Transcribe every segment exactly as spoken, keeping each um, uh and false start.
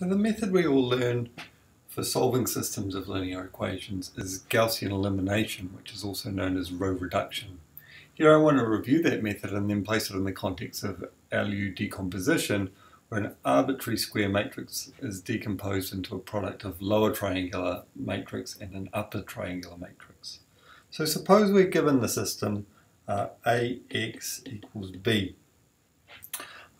Now, the method we all learn for solving systems of linear equations is Gaussian elimination, which is also known as row reduction. Here I want to review that method and then place it in the context of L U decomposition, where an arbitrary square matrix is decomposed into a product of lower triangular matrix and an upper triangular matrix. So suppose we're given the system uh, A x equals B,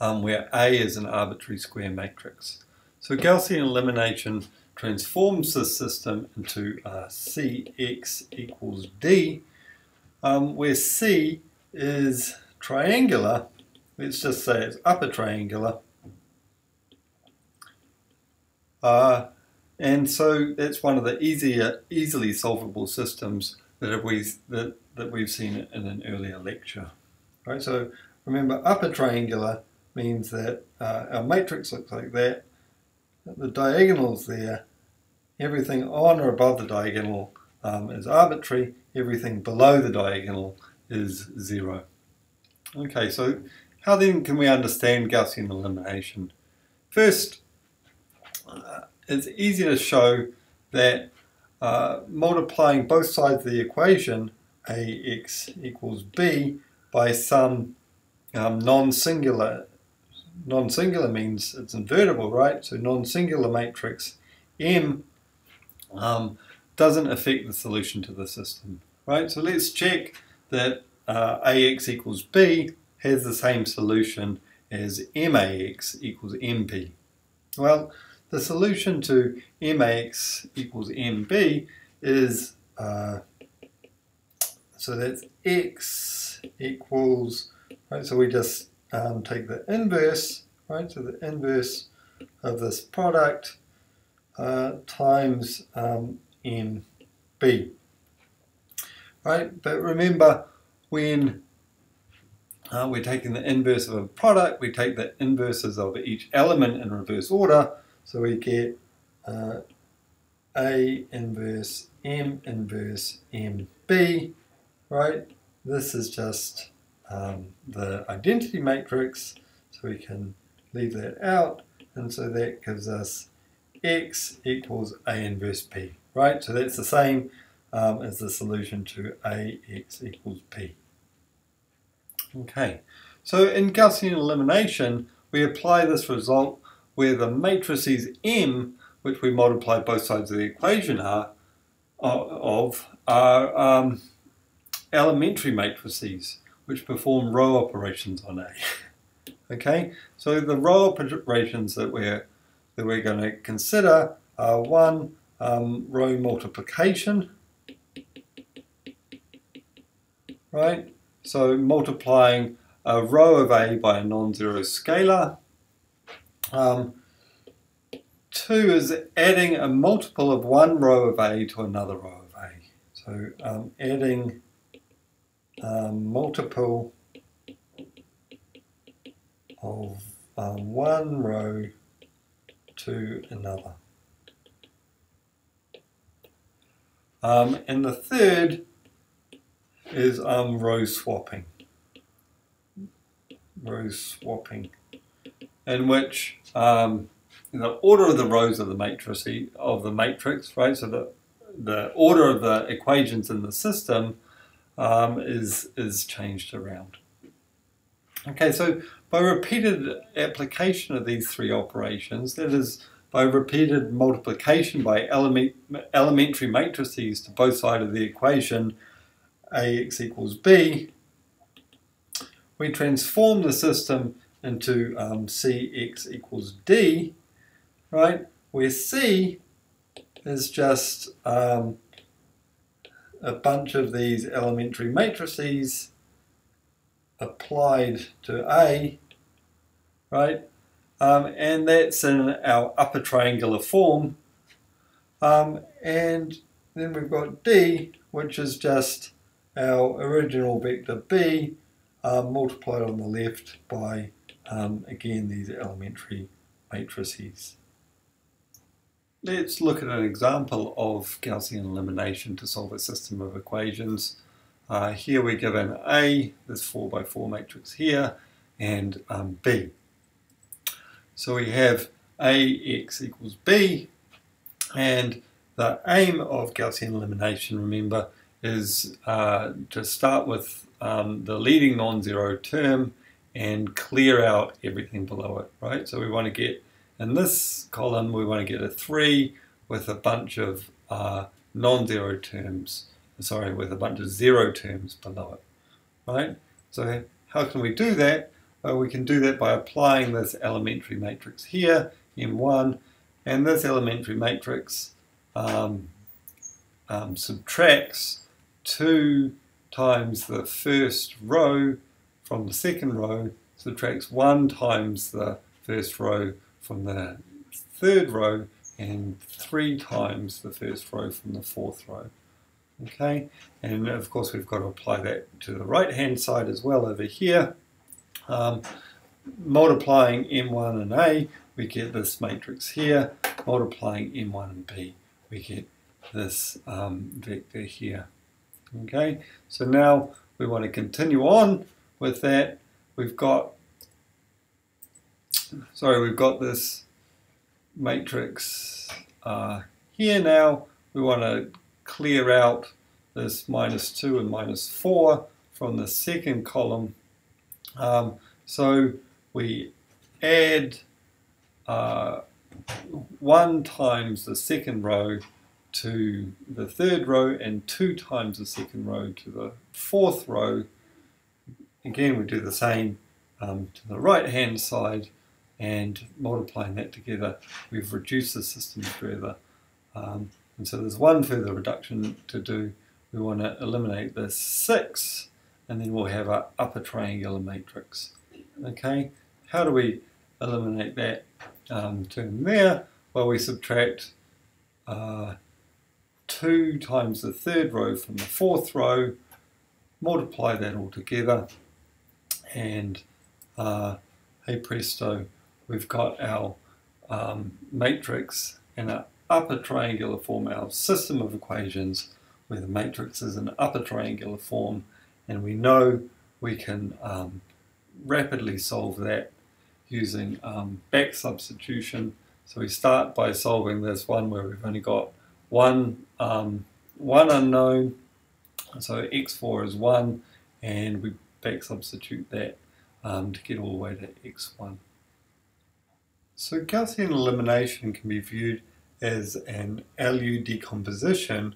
um, where A is an arbitrary square matrix. So Gaussian elimination transforms this system into uh, C x equals D, um, where C is triangular, let's just say it's upper triangular, Uh, and so it's one of the easier, easily solvable systems that we've, that, that we've seen in an earlier lecture. Right? So remember, upper triangular means that uh, our matrix looks like that, the diagonal's there, everything on or above the diagonal um, is arbitrary, everything below the diagonal is zero. Okay, so how then can we understand Gaussian elimination? First, Uh, it's easy to show that uh, multiplying both sides of the equation, A x equals B, by some um, non-singular, non-singular means it's invertible, right? So non-singular matrix M um, doesn't affect the solution to the system, right? So let's check that uh, A x equals B has the same solution as M A x equals M B. Well, the solution to M A x equals M B is, uh, so that's x equals, right, so we just um, take the inverse, right, so the inverse of this product uh, times um, M B, right? But remember, when uh, we're taking the inverse of a product, we take the inverses of each element in reverse order. So we get uh, A inverse, M inverse, M B, right? This is just um, the identity matrix, so we can leave that out. And so that gives us X equals A inverse P, right? So that's the same um, as the solution to A x equals P. Okay, so in Gaussian elimination, we apply this result where the matrices M, which we multiply both sides of the equation are, of, are um, elementary matrices, which perform row operations on A. Okay, so the row operations that we're, that we're going to consider are one, um, row multiplication, right? So multiplying a row of A by a non-zero scalar. Um, two is adding a multiple of one row of A to another row of A. So um, adding um, multiple of um, one row to another. Um, and the third is um, row swapping. Row swapping. In which um, the order of the rows of the matrix, of the matrix, right? So the the order of the equations in the system um, is is changed around. Okay, so by repeated application of these three operations, that is, by repeated multiplication by element, elementary matrices to both sides of the equation, A x equals B, we transform the system into um, C x equals D, right, where C is just um, a bunch of these elementary matrices applied to A, right, um, and that's in our upper triangular form, um, and then we've got D, which is just our original vector B uh, multiplied on the left by Um, again, these elementary matrices. Let's look at an example of Gaussian elimination to solve a system of equations. Uh, here we're given A, this four by four matrix here, and um, B. So we have Ax equals b, and the aim of Gaussian elimination, remember, is uh, to start with um, the leading non-zero term and clear out everything below it, right? So we want to get, in this column, we want to get a three with a bunch of uh, non-zero terms, sorry, with a bunch of zero terms below it, right? So how can we do that? Well, we can do that by applying this elementary matrix here, M one, and this elementary matrix um, um, subtracts two times the first row from the second row, subtracts one times the first row from the third row, and three times the first row from the fourth row. Okay, and of course we've got to apply that to the right hand side as well over here. Um, multiplying M one and A, we get this matrix here. Multiplying M one and B, we get this um, vector here. Okay, so now we want to continue on with that. We've got, sorry, we've got this matrix uh, here now. We want to clear out this minus two and minus four from the second column. Um, so we add uh, one times the second row to the third row and two times the second row to the fourth row. Again, we do the same um, to the right hand side, and multiplying that together, we've reduced the system further. Um, and so there's one further reduction to do. We want to eliminate this six, and then we'll have our upper triangular matrix. Okay, how do we eliminate that um, term there? Well, we subtract uh, two times the third row from the fourth row, multiply that all together, and uh, hey presto, we've got our um, matrix in an upper triangular form, our system of equations where the matrix is an upper triangular form, and we know we can um, rapidly solve that using um, back substitution. So we start by solving this one where we've only got one, um, one unknown, so x four is one, and we back substitute that Um, to get all the way to x one. So Gaussian elimination can be viewed as an L U decomposition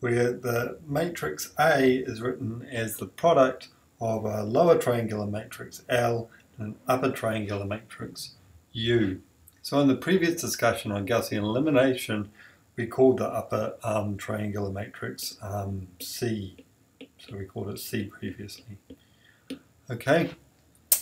where the matrix A is written as the product of a lower triangular matrix L and an upper triangular matrix U. So in the previous discussion on Gaussian elimination, we called the upper um, triangular matrix um, C. So we called it C previously. Okay.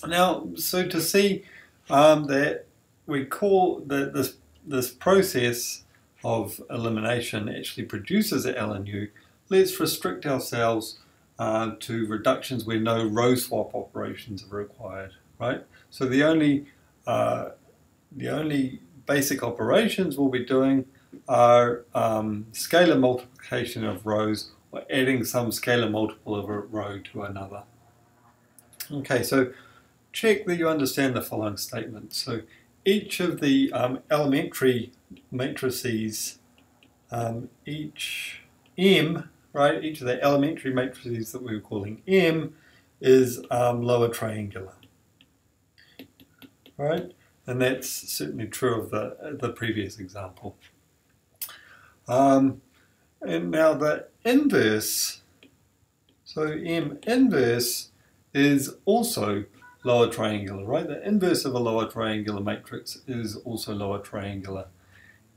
Now, so to see um, that we call that this this process of elimination actually produces an L N U, let's restrict ourselves uh, to reductions where no row swap operations are required, right? So the only uh, the only basic operations we'll be doing are um, scalar multiplication of rows or adding some scalar multiple of a row to another. Okay, so check that you understand the following statement. So each of the um, elementary matrices, um, each M, right, each of the elementary matrices that we were calling M is um, lower triangular, right? And that's certainly true of the, the previous example. Um, and now the inverse, so M inverse is also lower triangular, right? The inverse of a lower triangular matrix is also lower triangular.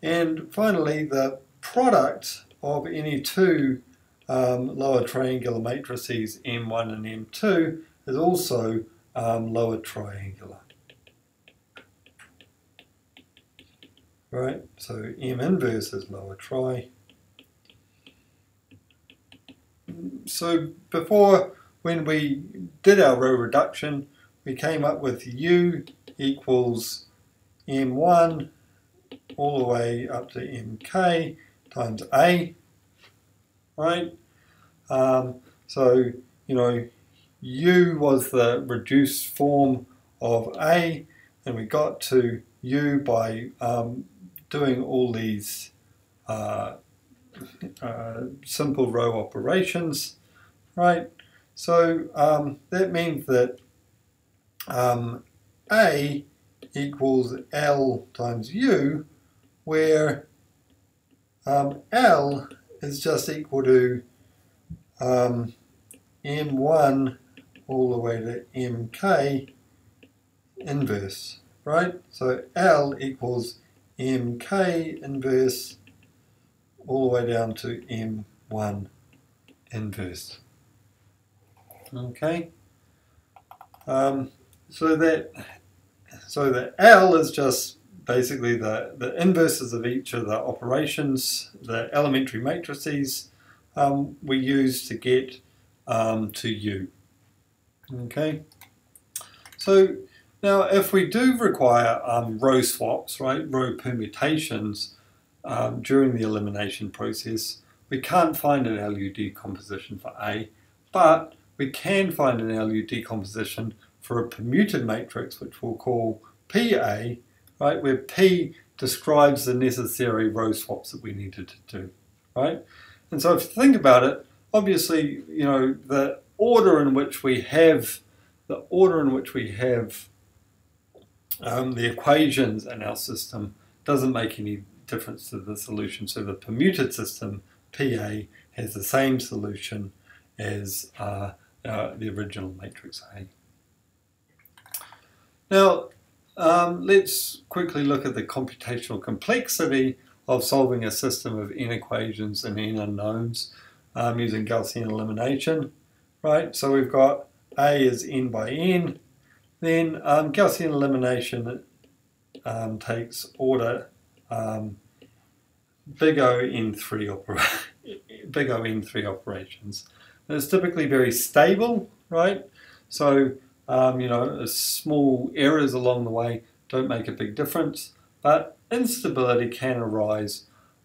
And finally, the product of any two um, lower triangular matrices, M one and M two, is also um, lower triangular. Right, so M inverse is lower tri. So before, when we did our row reduction, we came up with U equals M one all the way up to M K times A, right? Um, so, you know, U was the reduced form of A, and we got to you by um, doing all these uh, uh, simple row operations, right? So um, that means that um, A equals L times U, where um, L is just equal to um, M one all the way to M K inverse, right? So L equals M K inverse all the way down to M one inverse. Okay, um, so that so the L is just basically the, the inverses of each of the operations, the elementary matrices um, we use to get um, to U. Okay, so now if we do require um, row swaps, right, row permutations um, during the elimination process, we can't find an L U decomposition for A, but we can find an L U decomposition for a permuted matrix, which we'll call P A, right, where P describes the necessary row swaps that we needed to do, right? And so if you think about it, obviously, you know, the order in which we have, the order in which we have um, the equations in our system doesn't make any difference to the solution. So the permuted system, P A, has the same solution as uh, Uh, the original matrix A. Now, um, let's quickly look at the computational complexity of solving a system of n equations and n unknowns um, using Gaussian elimination, right? So we've got A is n by n, then um, Gaussian elimination um, takes order um, big O n three opera big O n three operations. It's typically very stable, right? So, um, you know, small errors along the way don't make a big difference, but instability can arise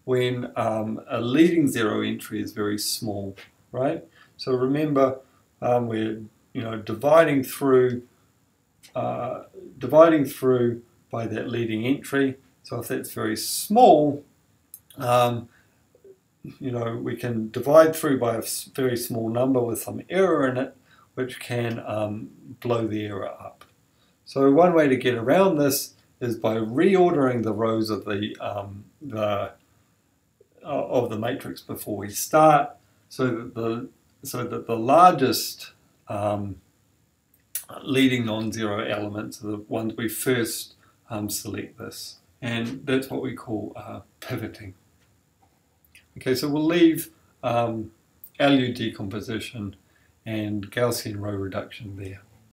when um, a leading zero entry is very small, right? So remember, um, we're, you know, dividing through, uh, dividing through by that leading entry. So if that's very small, um, you know, we can divide through by a very small number with some error in it, which can um, blow the error up. So one way to get around this is by reordering the rows of the um, the uh, of the matrix before we start, so that the so that the largest um, leading non-zero elements are the ones we first um, select this, and that's what we call uh, pivoting. Okay, so we'll leave um, L U decomposition and Gaussian row reduction there.